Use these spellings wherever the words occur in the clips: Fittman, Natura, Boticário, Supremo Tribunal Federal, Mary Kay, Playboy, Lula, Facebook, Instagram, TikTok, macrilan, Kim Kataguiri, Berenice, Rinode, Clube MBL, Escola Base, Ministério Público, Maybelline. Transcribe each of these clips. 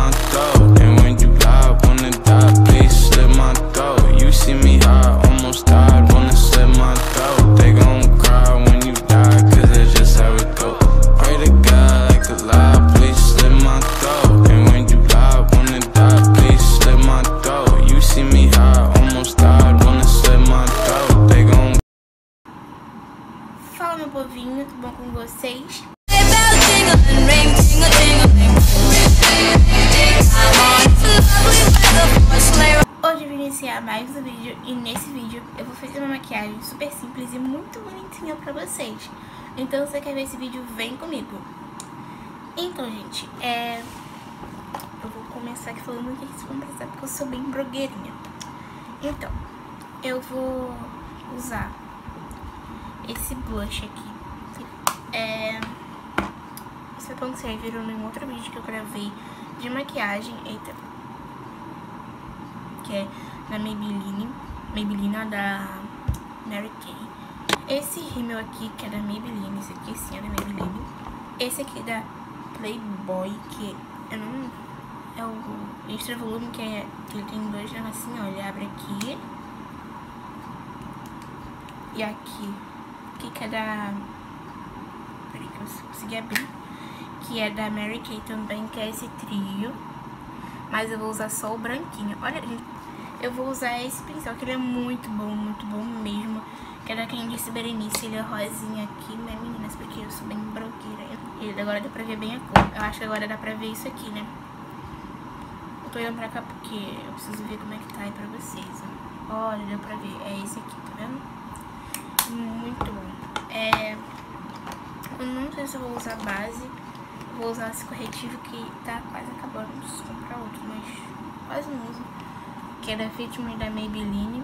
my throat. And when you lie, wanna die, please slit my throat. You see me high, almost died, wanna slit my throat. They gon' cry when you die, cause that's just how it goes. Pray to God like a lie, please slit my throat. And when you lie, wanna die, please slit my throat. You see me high, almost died, wanna slit my throat. They gon' Fala, meu povinho, tudo bom com vocês? Hoje eu vim iniciar mais um vídeo e nesse vídeo eu vou fazer uma maquiagem super simples e muito bonitinha pra vocês. Então se você quer ver esse vídeo, vem comigo. Então, gente, eu vou começar aqui falando o que vocês vão precisar, porque eu sou bem blogueirinha. Então, eu vou usar esse blush aqui. Esse pão que vocês viram em outro vídeo que eu gravei de maquiagem, que é da Maybelline da Mary Kay. Esse rímel aqui que é da Maybelline, esse aqui sim é da Maybelline. Esse aqui é da Playboy, que eu não, é o extra volume que ele tem dois negocinhos, ó, ele abre aqui e aqui. Aqui que é da... Peraí que eu consegui abrir. Que é da Mary Kay também, que é esse trio. Mas eu vou usar só o branquinho. Olha, gente, eu vou usar esse pincel, que ele é muito bom mesmo. Que é da quem disse Berenice, ele é rosinha aqui, né, meninas? Porque eu sou bem brogueira. Ele agora dá pra ver bem a cor. Eu acho que agora dá pra ver isso aqui, né? Eu tô olhando pra cá porque eu preciso ver como é que tá aí pra vocês, ó. Olha, deu pra ver. É esse aqui, tá vendo? Muito bom. Eu não sei se eu vou usar base. Vou usar esse corretivo que tá quase acabando, preciso comprar outro, mas quase não uso. Que é da Fittman e da Maybelline.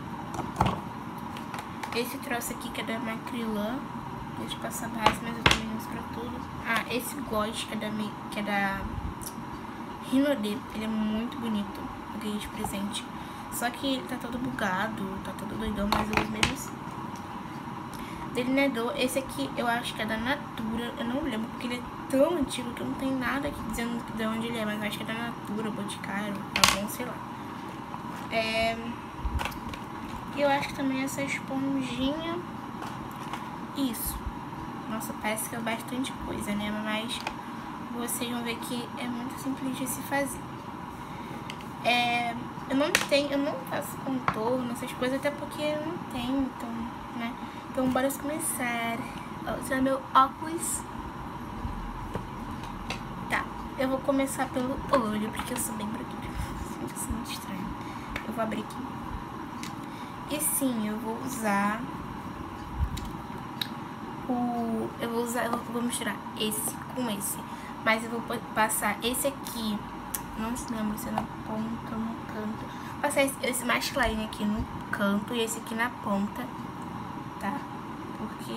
Esse troço aqui que é da Macrilan. Deixa eu passar base, mas eu também uso pra tudo. Ah, esse gloss que é da Rinode. Ele é muito bonito. Eu ganhei de presente. Só que ele tá todo bugado, tá todo doidão, mas eu uso mesmo assim. Delineador, esse aqui eu acho que é da Natura, eu não lembro porque ele é tão antigo que não tem nada aqui dizendo de onde ele é, mas eu acho que é da Natura, Boticário, tá bom, sei lá. Eu acho que também essa esponjinha, isso. Nossa, parece que é bastante coisa, né, mas vocês vão ver que é muito simples de se fazer. Eu não faço contorno, essas coisas, até porque eu não tenho, então, né. Então, bora começar. Vou usar meu óculos. Tá, eu vou começar pelo olho, porque eu sou bem branquinha. Isso é muito estranho. Eu vou abrir aqui. E sim, eu vou usar o... Eu vou misturar esse com esse. Mas eu vou passar esse aqui. Não se lembra se é na ponta ou no canto. Vou passar esse mais clarinho aqui no canto e esse aqui na ponta. Tá? Porque...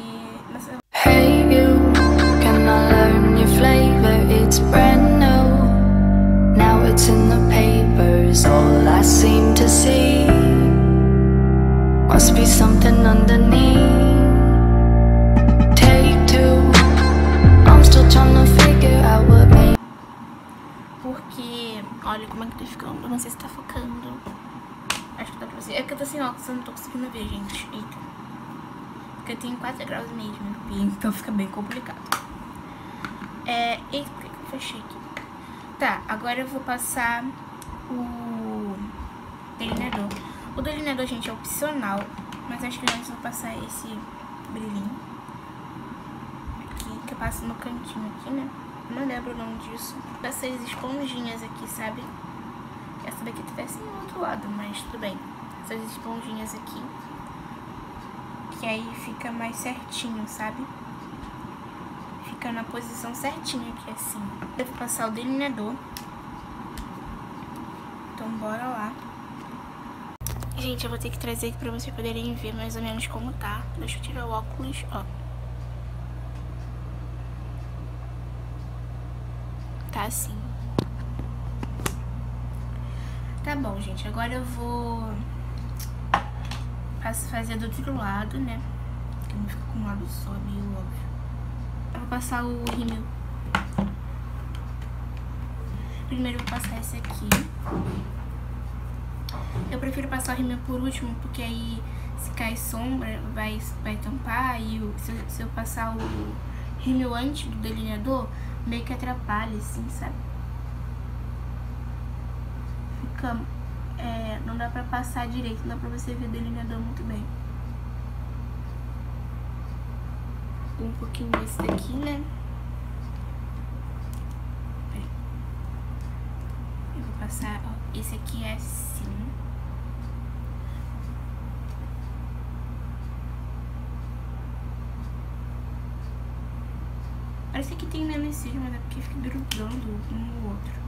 Nossa... Hey you, can I learn your flavor? It's brand new. Now it's in the papers, all I seem to see. Must be something underneath. Take two. I'm still trying to figure out what made. Porque... Olha como é que tá ficando. Eu não sei se tá focando. Acho que dá pra você. É porque eu tô sem óculos, eu não tô conseguindo ver, gente. Eita. Eu tenho 4 graus mesmo no pin, então fica bem complicado. Eita, por que eu fechei aqui? Tá, agora eu vou passar o delineador. O delineador, gente, é opcional, mas acho que antes eu vou passar esse brilhinho aqui, que eu passo no cantinho aqui, né? Não lembro o nome disso. Essas esponjinhas aqui, sabe? Essa daqui tá até assim do outro lado, mas tudo bem. Essas esponjinhas aqui. Que aí fica mais certinho, sabe? Fica na posição certinha aqui, assim. Eu vou passar o delineador. Então, bora lá. Gente, eu vou ter que trazer aqui pra vocês poderem ver mais ou menos como tá. Deixa eu tirar o óculos, ó. Tá assim. Tá bom, gente. Agora eu vou... Passo fazer do outro lado, né? Porque não fica com um lado só, meio óbvio. Eu vou passar o rímel. primeiro eu vou passar esse aqui. Eu prefiro passar o rímel por último, porque aí se cai sombra, vai tampar. E se eu passar o rímel antes do delineador, meio que atrapalha, assim, sabe? Fica... é, não dá pra passar direito, não dá pra você ver o delineador muito bem. Um pouquinho desse daqui, né? Eu vou passar, ó, esse aqui é assim. Parece que tem menos cílios, mas é porque fica grudando um no outro.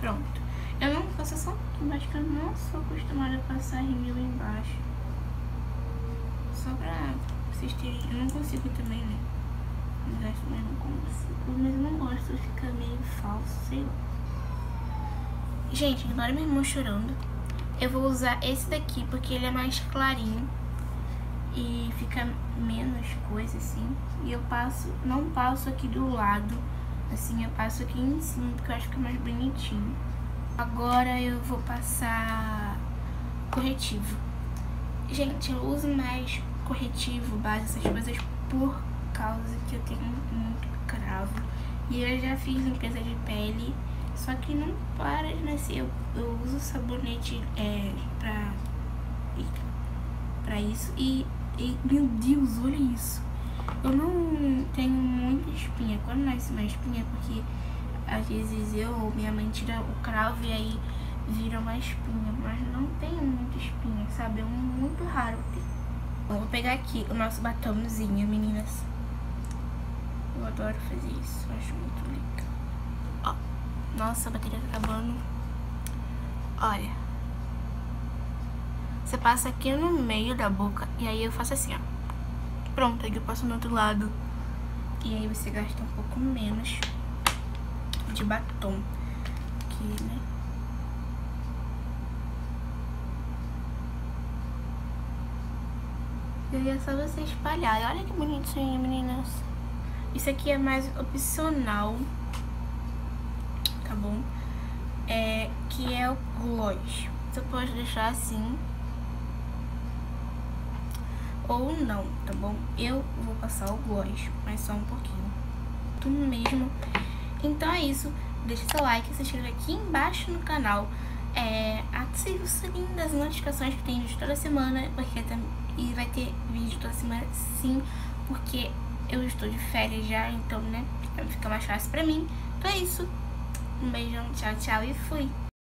Pronto. Eu não faço só aqui embaixo, que eu não sou acostumada a passar rímel embaixo. Só pra vocês terem... eu não consigo também, né? Mas acho que eu não consigo. Mas eu não gosto, fica meio falso, sei lá. Gente, agora meu irmão chorando. Eu vou usar esse daqui, porque ele é mais clarinho. E fica menos coisa, assim. E eu passo... não passo aqui do lado. Assim, eu passo aqui em cima, porque eu acho que é mais bonitinho. Agora eu vou passar corretivo. Gente, eu uso mais corretivo, base, essas coisas, por causa que eu tenho muito cravo. E eu já fiz limpeza de pele, só que não para de nascer. Eu uso sabonete pra isso. E, meu Deus, olha isso. Eu não tenho muita espinha. Quando nasce uma espinha é porque às vezes eu ou minha mãe tira o cravo e aí vira uma espinha. Mas não tenho muita espinha, sabe? É um muito raro ter. Eu vou pegar aqui o nosso batomzinho, meninas. Eu adoro fazer isso, eu acho muito legal. Ó, nossa, a bateria tá acabando. Olha. Você passa aqui no meio da boca e aí eu faço assim, ó. Pronto, aqui eu passo no outro lado. E aí você gasta um pouco menos de batom. Aqui, né? E aí é só você espalhar. Olha que bonitinho, meninas. Isso aqui é mais opcional. Tá bom? É, que é o gloss. Você pode deixar assim ou não, tá bom? Eu vou passar o gloss, mas só um pouquinho. Tudo mesmo. Então é isso. Deixa seu like, se inscreve aqui embaixo no canal. Ative o sininho das notificações, que tem vídeo toda semana. E vai ter vídeo toda semana, sim. Porque eu estou de férias já, então, né? Fica mais fácil pra mim. Então é isso. Um beijão, tchau, tchau e fui!